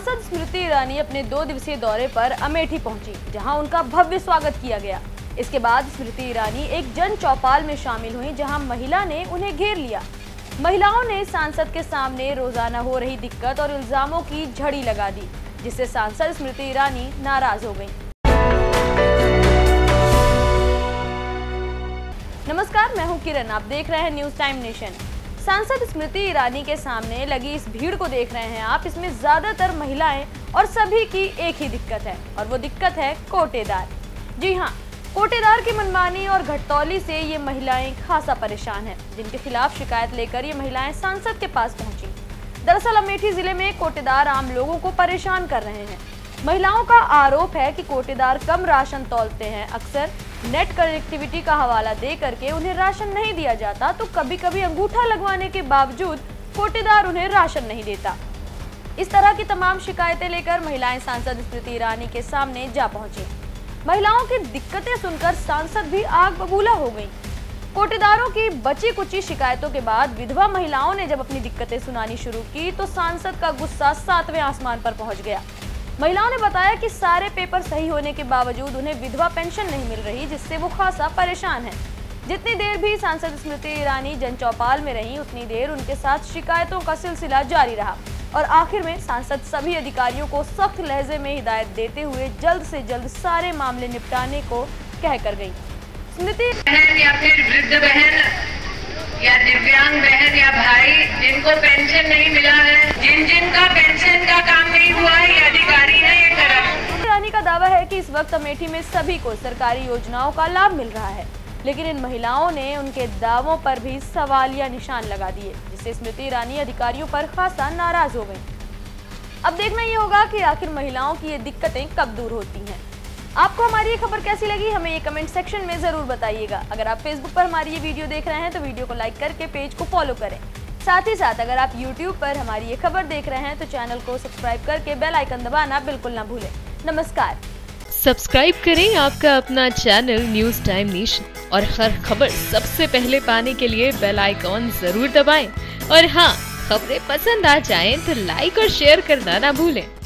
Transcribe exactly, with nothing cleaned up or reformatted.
सांसद स्मृति ईरानी अपने दो दिवसीय दौरे पर अमेठी पहुंची, जहां उनका भव्य स्वागत किया गया। इसके बाद स्मृति ईरानी एक जन चौपाल में शामिल हुई, जहां महिला ने उन्हें घेर लिया। महिलाओं ने सांसद के सामने रोजाना हो रही दिक्कत और इल्जामों की झड़ी लगा दी, जिससे सांसद स्मृति ईरानी नाराज हो गयी। नमस्कार, मैं हूँ किरण, आप देख रहे हैं न्यूज टाइम नेशन। सांसद स्मृति ईरानी के सामने लगी इस भीड़ को देख रहे हैं आप, इसमें ज्यादातर महिलाएं और सभी की एक ही दिक्कत है, और वो दिक्कत है कोटेदार। जी हाँ, कोटेदार की मनमानी और घटतौली से ये महिलाएं खासा परेशान हैं, जिनके खिलाफ शिकायत लेकर ये महिलाएं सांसद के पास पहुंची। दरअसल अमेठी जिले में कोटेदार आम लोगों को परेशान कर रहे हैं। महिलाओं का आरोप है कि कोटेदार कम राशन तौलते हैं, अक्सर नेट कनेक्टिविटी का हवाला दे करके उन्हें राशन नहीं दिया जाता, तो कभी कभी अंगूठा लगवाने के बावजूद कोटेदार उन्हें राशन नहीं देता। इस तरह की तमाम शिकायतें लेकर महिलाएं सांसद स्मृति ईरानी के सामने जा पहुंची। महिलाओं की दिक्कतें सुनकर सांसद भी आग बबूला हो गयी। कोटेदारों की बची कुची शिकायतों के बाद विधवा महिलाओं ने जब अपनी दिक्कतें सुनानी शुरू की, तो सांसद का गुस्सा सातवें आसमान पर पहुँच गया। महिलाओं ने बताया कि सारे पेपर सही होने के बावजूद उन्हें विधवा पेंशन नहीं मिल रही, जिससे वो खासा परेशान हैं। जितनी देर भी सांसद स्मृति ईरानी जन चौपाल में रहीं, उतनी देर उनके साथ शिकायतों का सिलसिला जारी रहा, और आखिर में सांसद सभी अधिकारियों को सख्त लहजे में हिदायत देते हुए जल्द से जल्द सारे मामले निपटाने को कहकर गयी। स्मृति या फिर वृद्ध बहन या दिव्यांग बहन या भाई जिनको पेंशन नहीं मिला है, जिन जिनका पेंशन का काम नहीं हुआ है, दावा है कि इस वक्त अमेठी में सभी को सरकारी योजनाओं का लाभ मिल रहा है, लेकिन इन महिलाओं ने उनके दावों पर भी सवालिया निशान लगा दिए, जिससे स्मृति ईरानी अधिकारियों पर खासा नाराज हो गईं। अब देखना ये होगा कि आखिर महिलाओं की ये दिक्कतें कब दूर होती हैं। आपको हमारी ये खबर कैसी लगी, हमें ये कमेंट सेक्शन में जरूर बताइएगा। अगर आप फेसबुक पर हमारी ये वीडियो देख रहे हैं तो वीडियो को लाइक करके पेज को फॉलो करें। साथ ही साथ अगर आप यूट्यूब पर हमारी ये खबर देख रहे हैं तो चैनल को सब्सक्राइब करके बेल आइकन दबाना बिल्कुल ना भूलें। नमस्कार। सब्सक्राइब करें आपका अपना चैनल न्यूज टाइम नेशन, और हर खबर सबसे पहले पाने के लिए बेल आइकॉन जरूर दबाएं। और हाँ, खबरें पसंद आ जाएं तो लाइक और शेयर करना ना भूलें।